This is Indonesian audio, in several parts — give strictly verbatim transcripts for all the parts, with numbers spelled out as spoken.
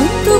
Untuk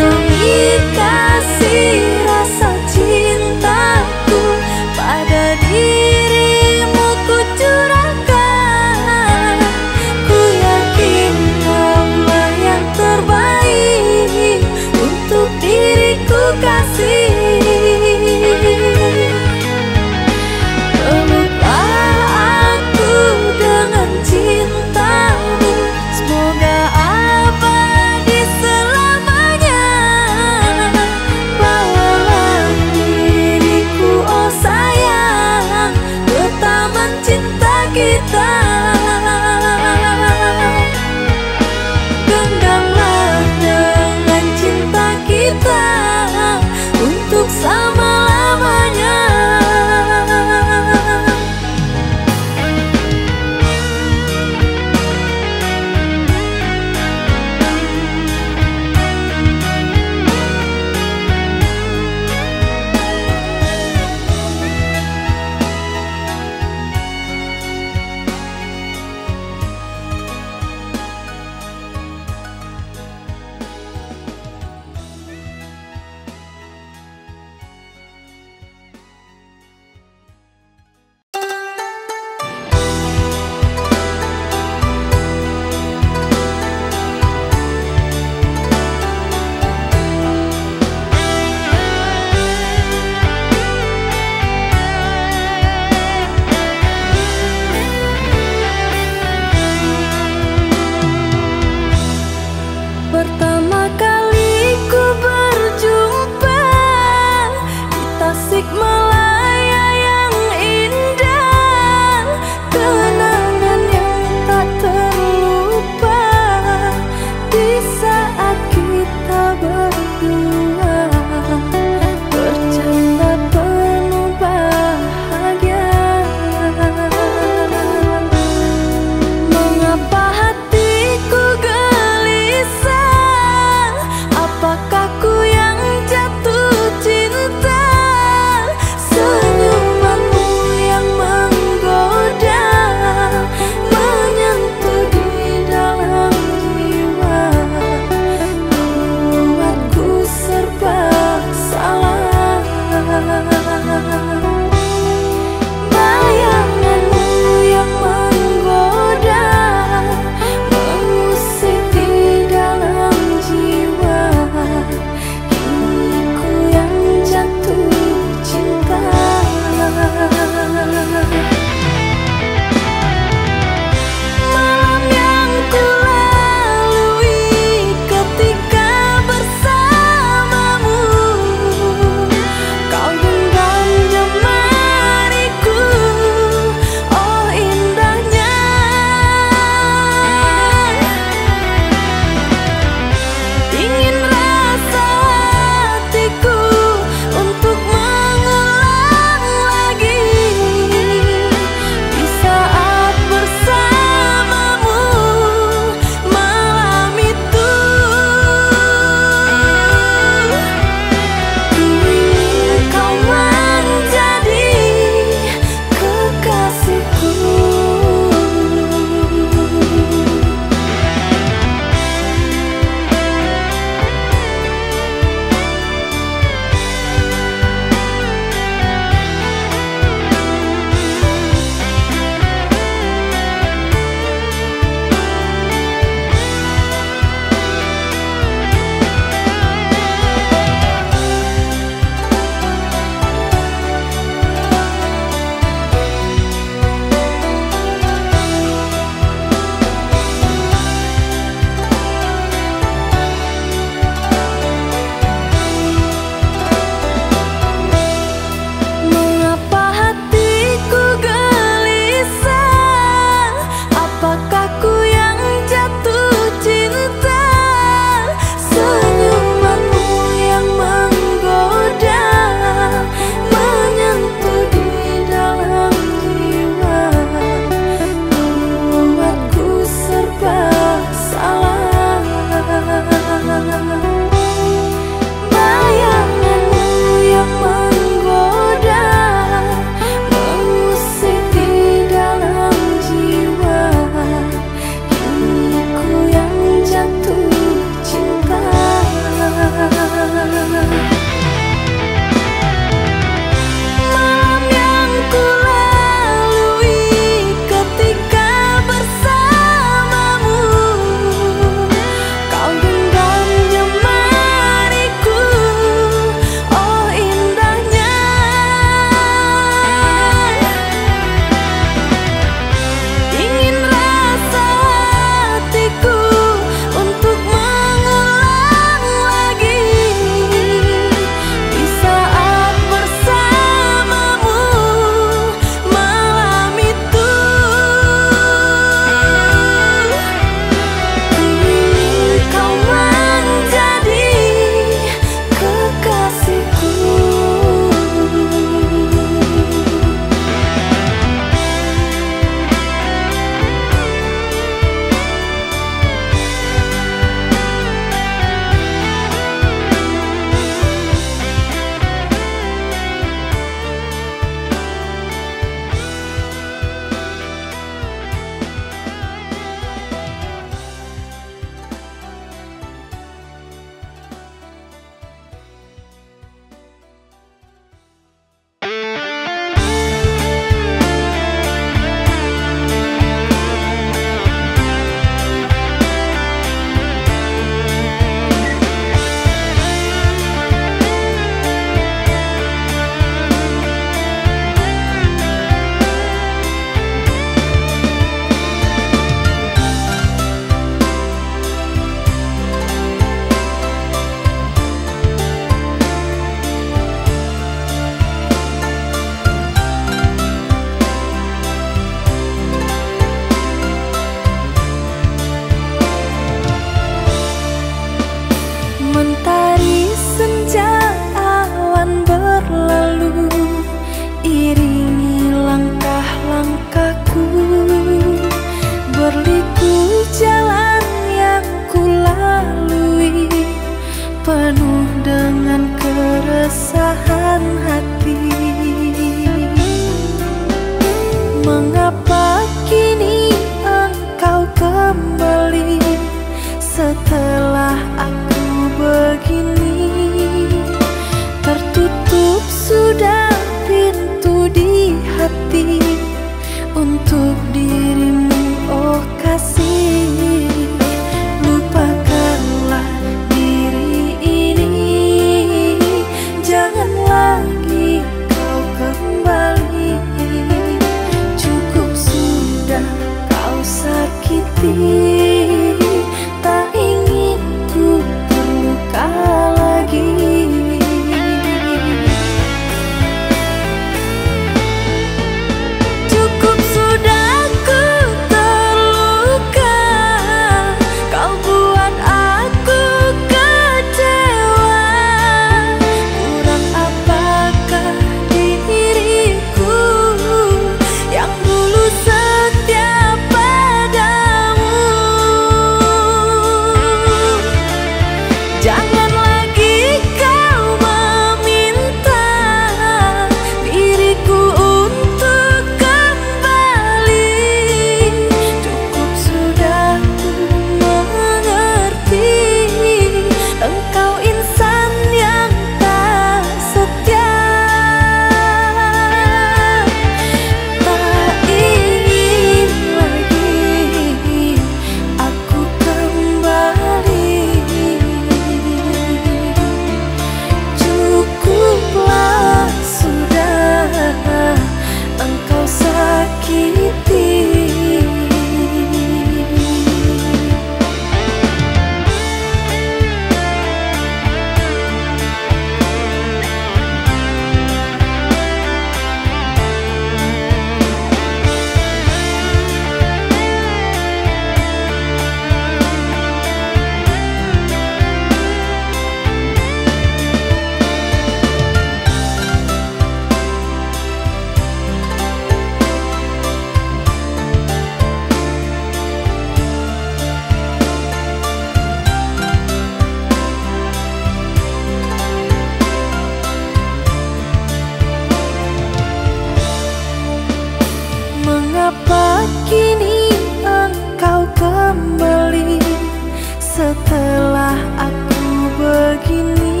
setelah aku begini,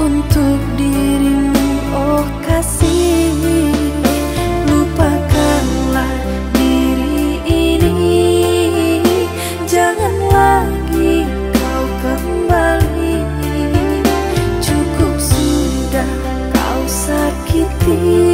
untuk dirimu, oh kasih. Lupakanlah diri ini, jangan lagi kau kembali. Cukup sudah kau sakiti.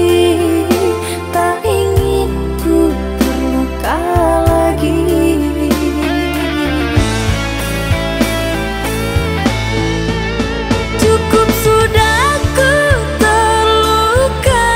Cukup sudah ku terluka.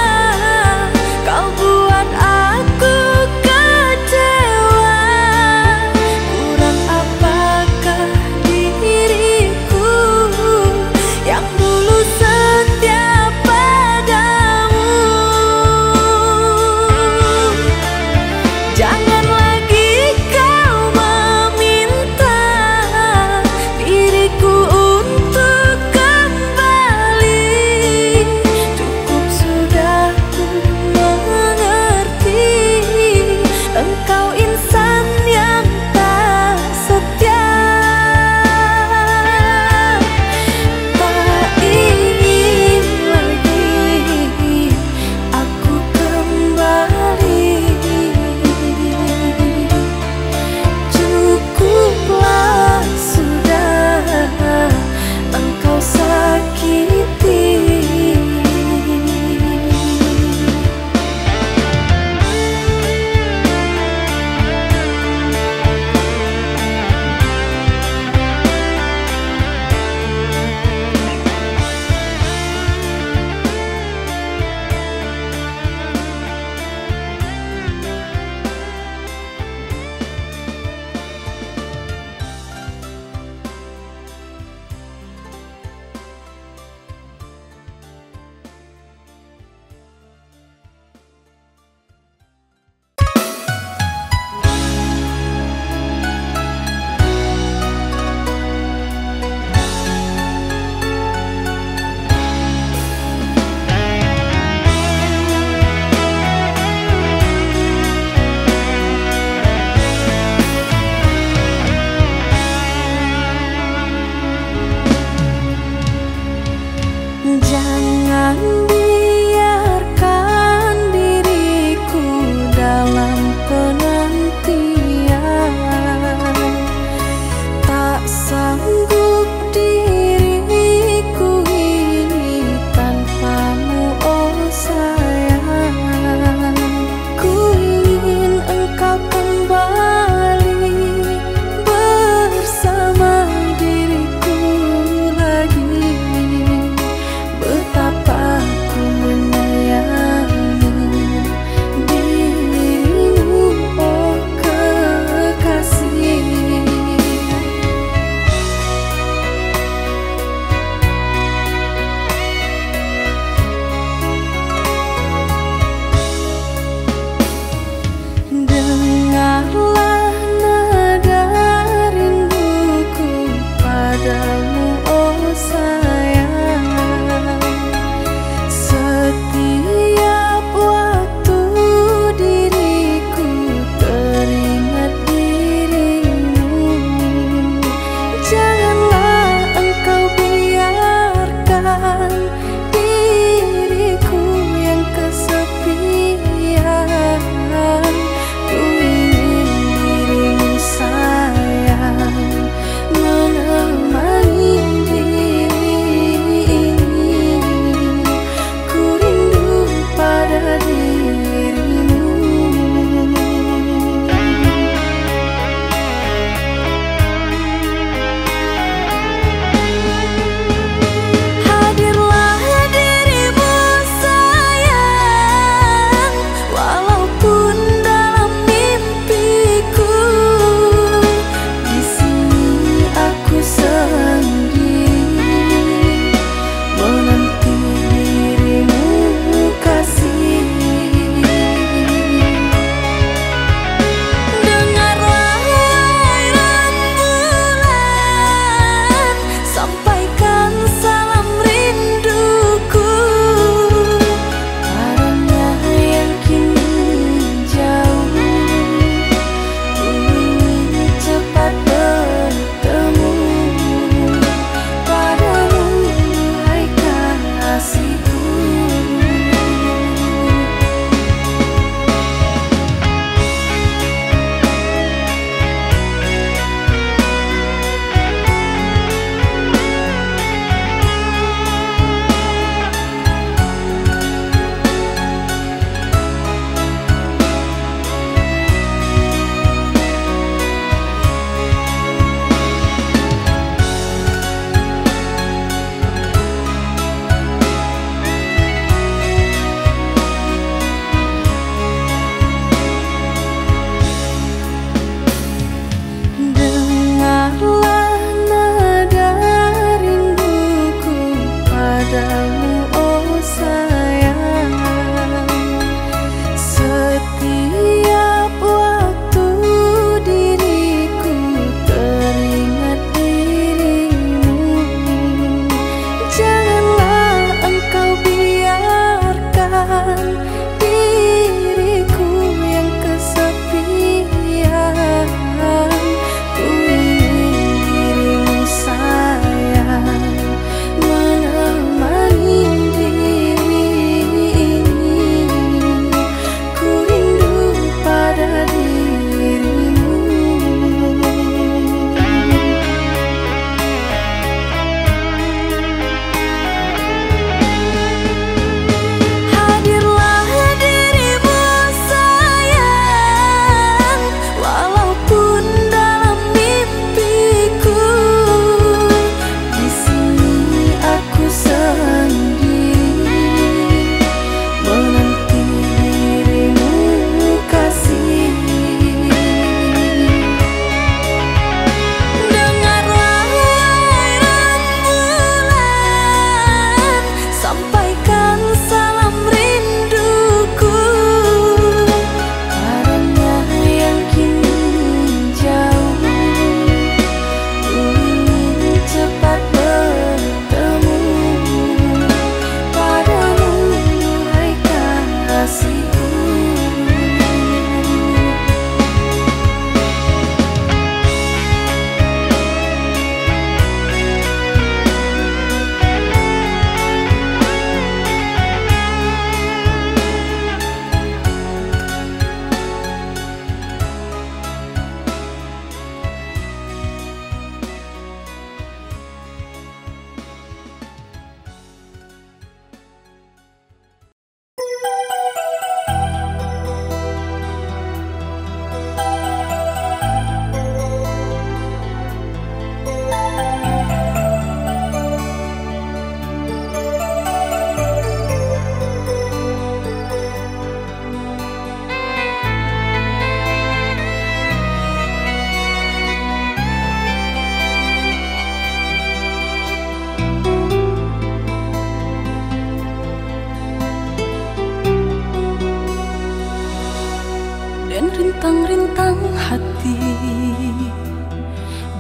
dan rintang-rintang hati,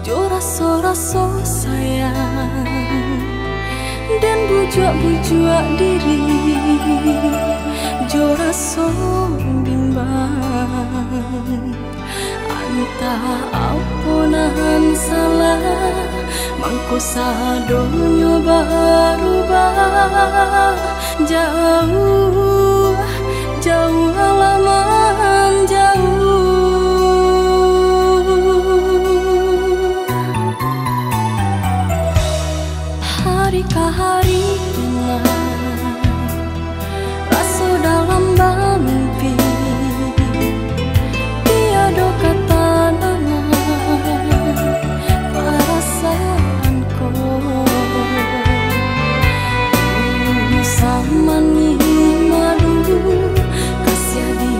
joraso-raso sayang dan bujuk-bujuk diri, joraso bimbang antah ampunan salah mangko sadonyo berubah jauh jauh alaman jauh. Hari ke hari hilang rasa dalam mimpi, tiada kata nama perasaanku sama ni madu kasih di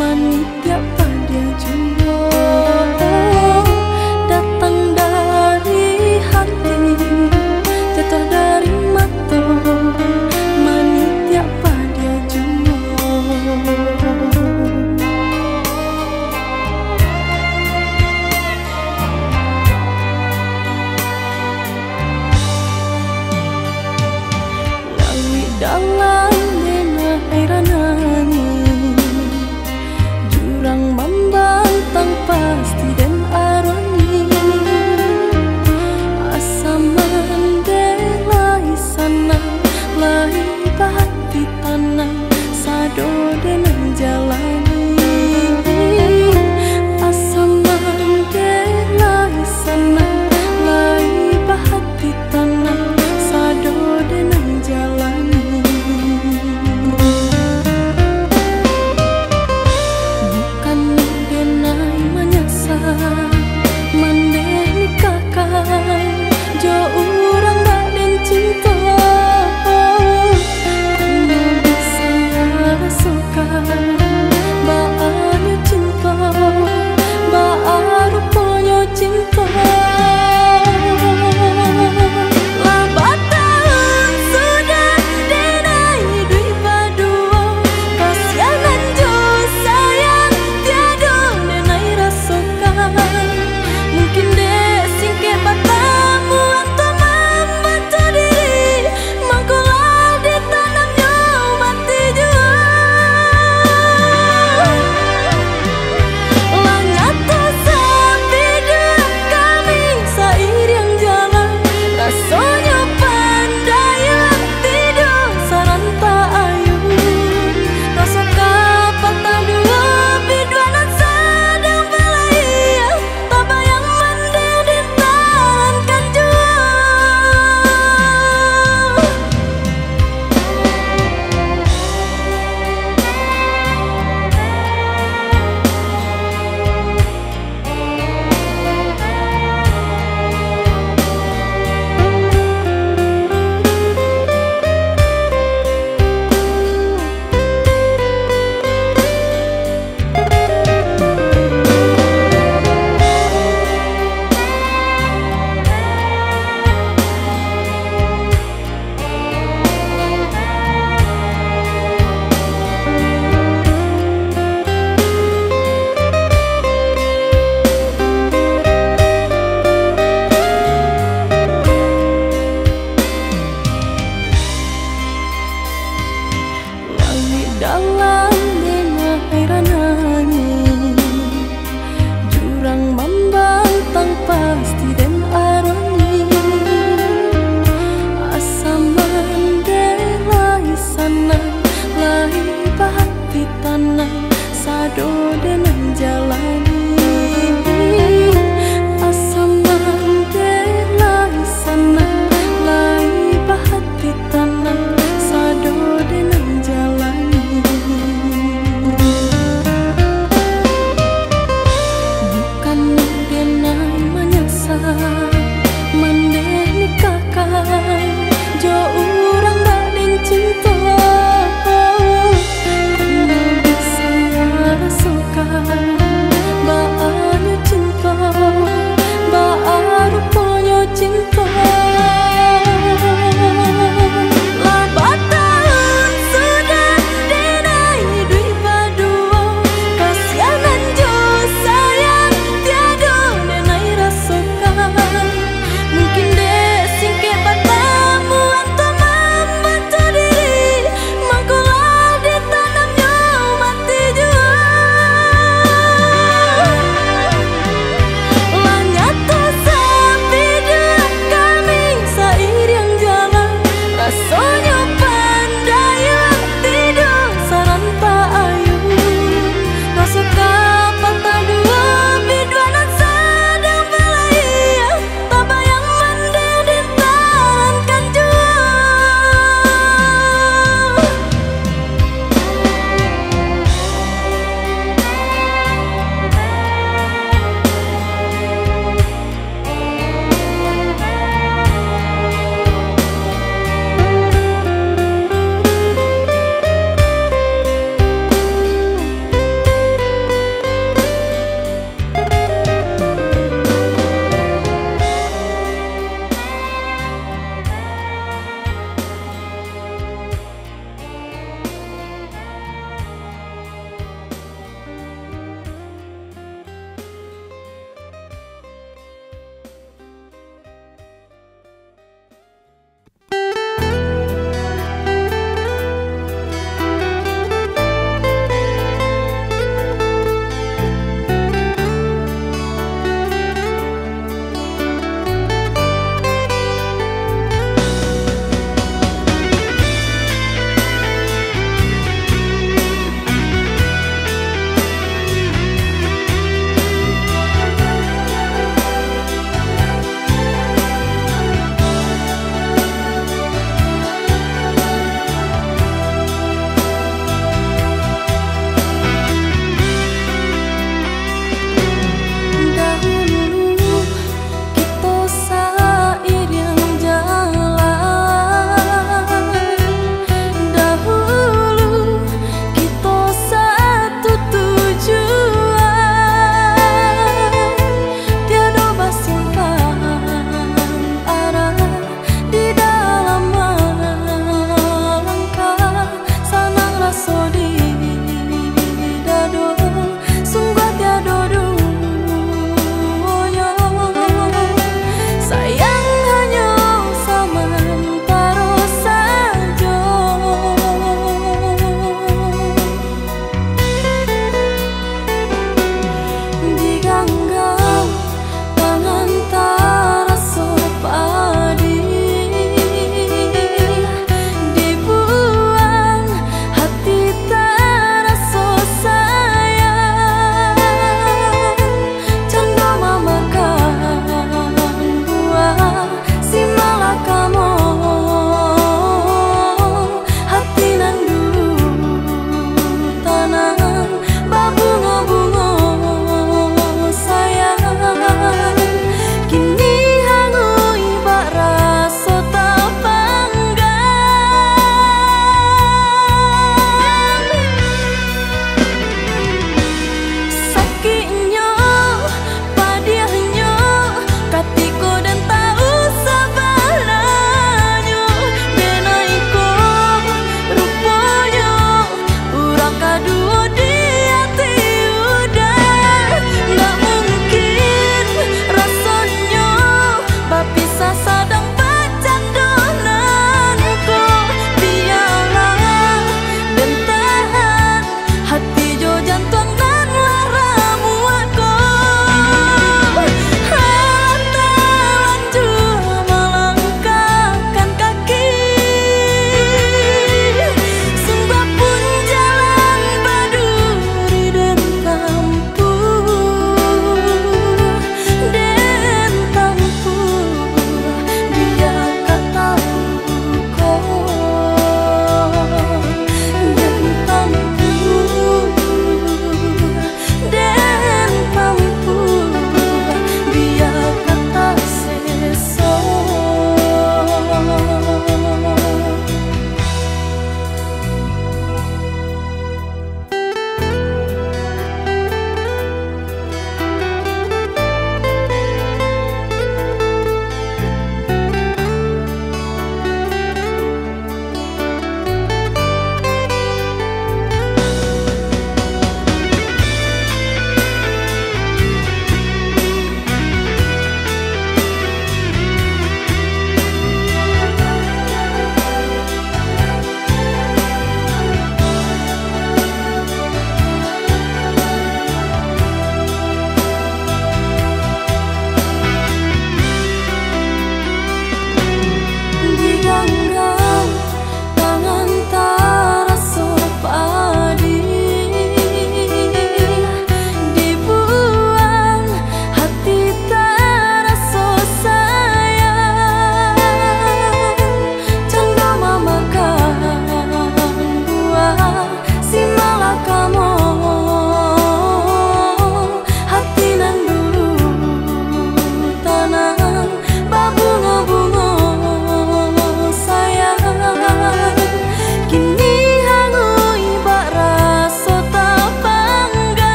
iman tiap pada jumlah datang dari hati, jatuh dari mata. Mani tiap pada jumlah lawi dalam dena hairanani. Jurang membantang pasti dan aroni, asam mendelai sana lain hati tanah sado dengan jalani. Asam mendelai sana lain hati tanah sado dengan jalani. Mandeni kakak jo urang badan cinta, karena saya suka baanyo cinta, baanyo ponyo cinta. Dalam dena hairanani, jurang membantang pasti dan aroni, asam mendelai sana lain hati tanah sado dengan jalani. Asam mendelai sana lain hati tanah sado dengan jalani. Mandeni kakak jo urang badan cinta, karena saya suka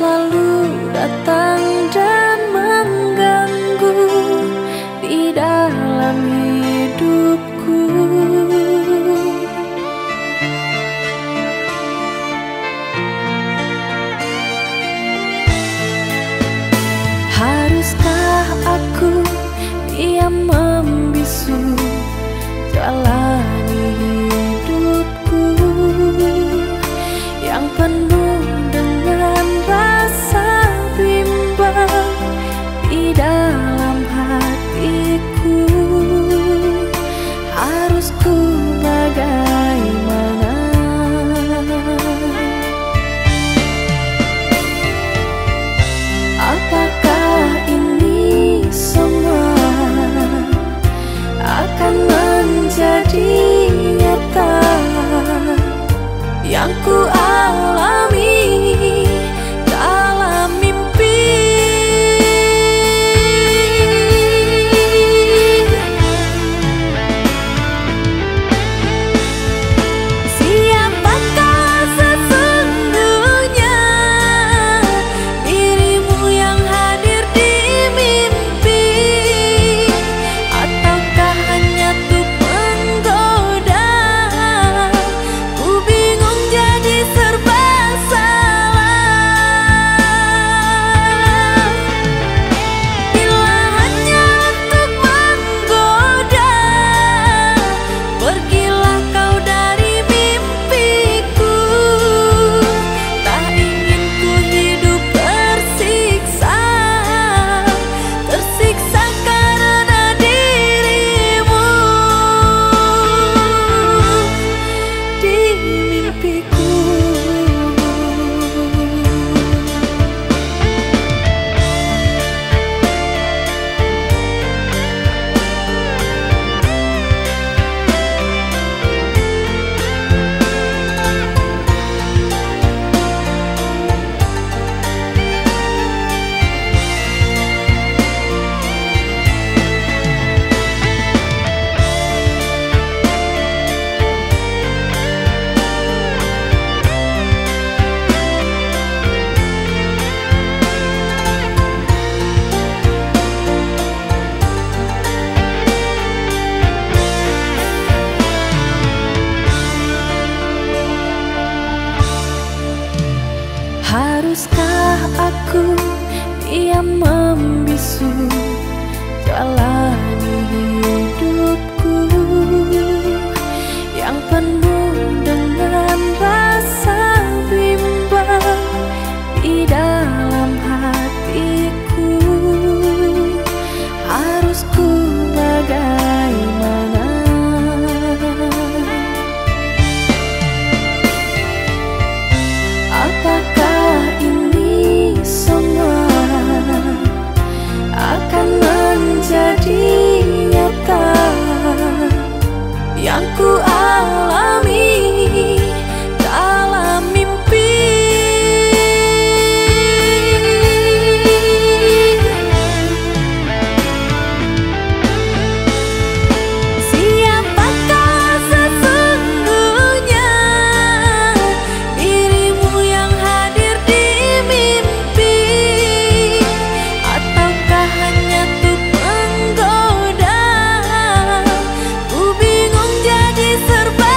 selalu datang dan mengganggu di dalam hidupku. Haruskah aku diam membisu jalani hidupku yang penuh dengan rasa bimbang di dalam hatiku? Harusku bagaimana? Apakah ini semua akan menjadi nyata yang ku alami dalam mimpi? Siapakah sesungguhnya dirimu yang hadir di mimpi, ataukah hanya tuh penggoda? Ku bingung jadi serba salah. Bila hanya untuk menggoda, pergilah kau dari mimpiku. Tak ingin ku hidup tersiksa, tersiksa karena dirimu di mimpiku. Haruskah aku diam membisu jalani hidupku yang penuh dengan rasa bimbang di dalam hatiku? Harusku bagaimana? Apakah akan menjadi nyata yang ku alami dalam mimpi? Siapakah sesungguhnya dirimu yang hadir di mimpi, ataukah hanya tuh penggoda? Ku bingung jadi serba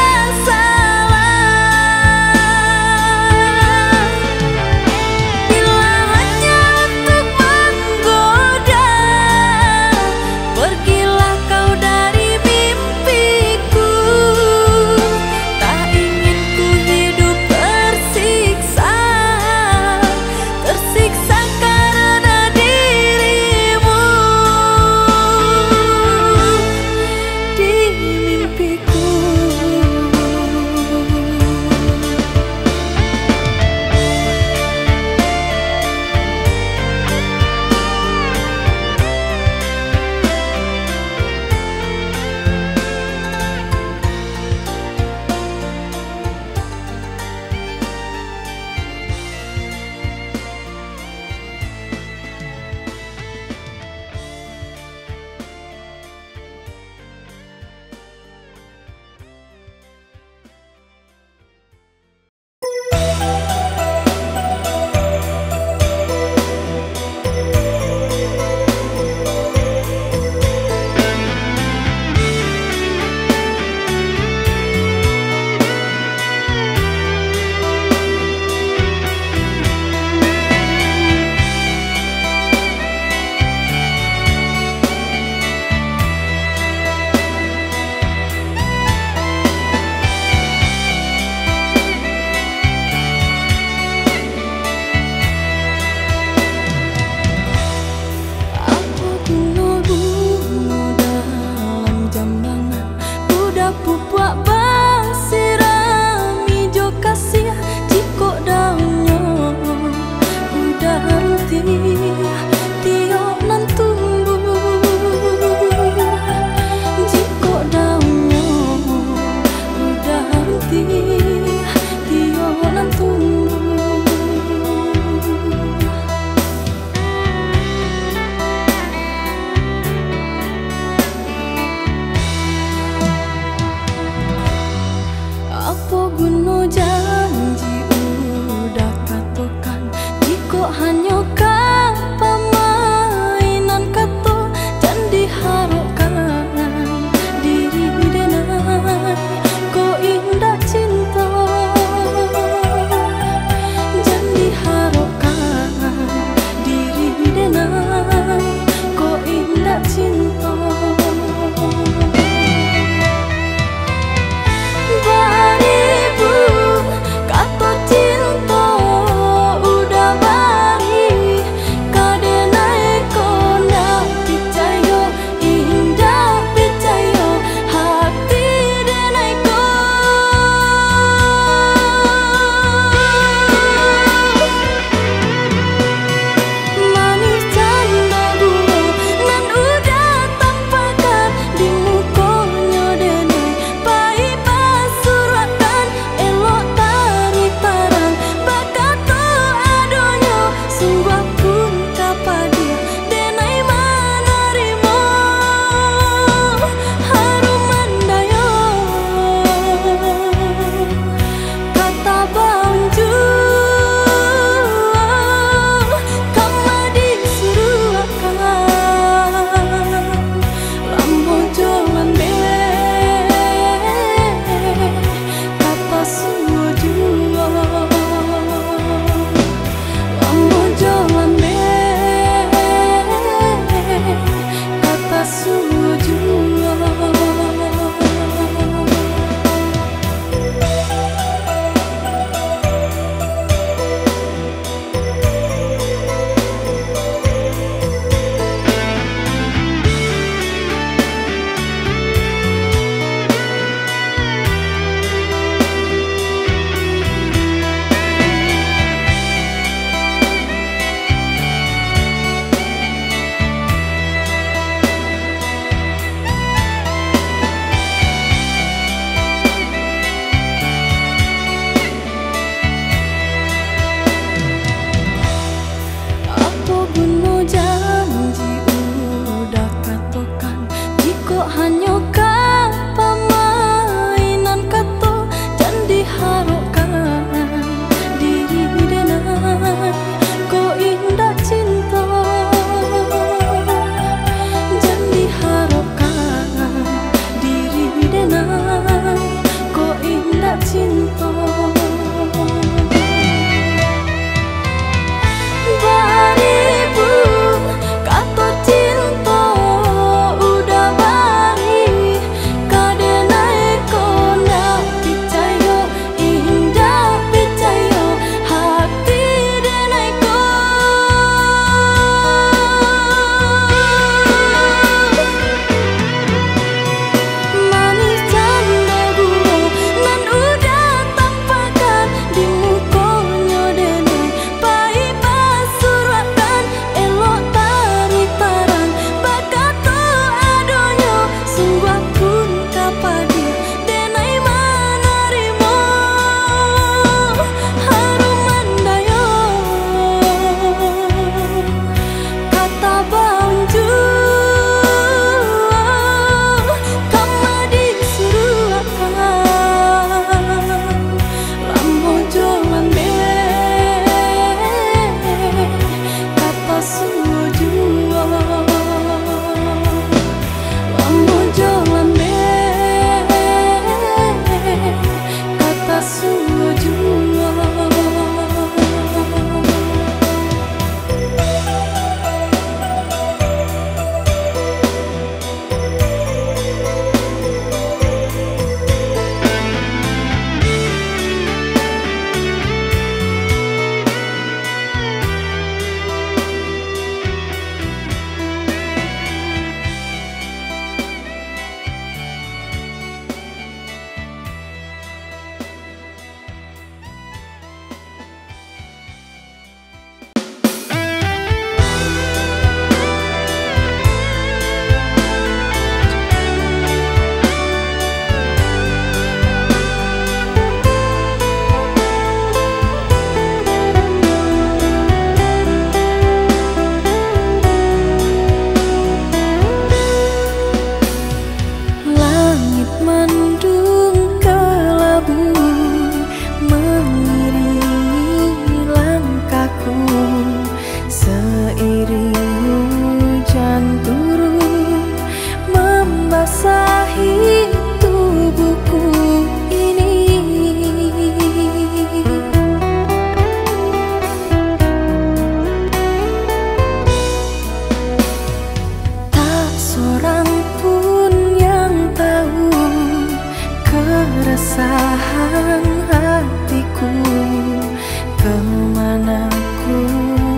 kemana ku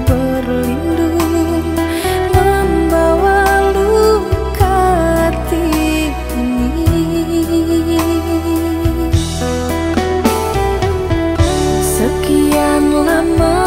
berlindung, membawa luka hati ini. Sekian lama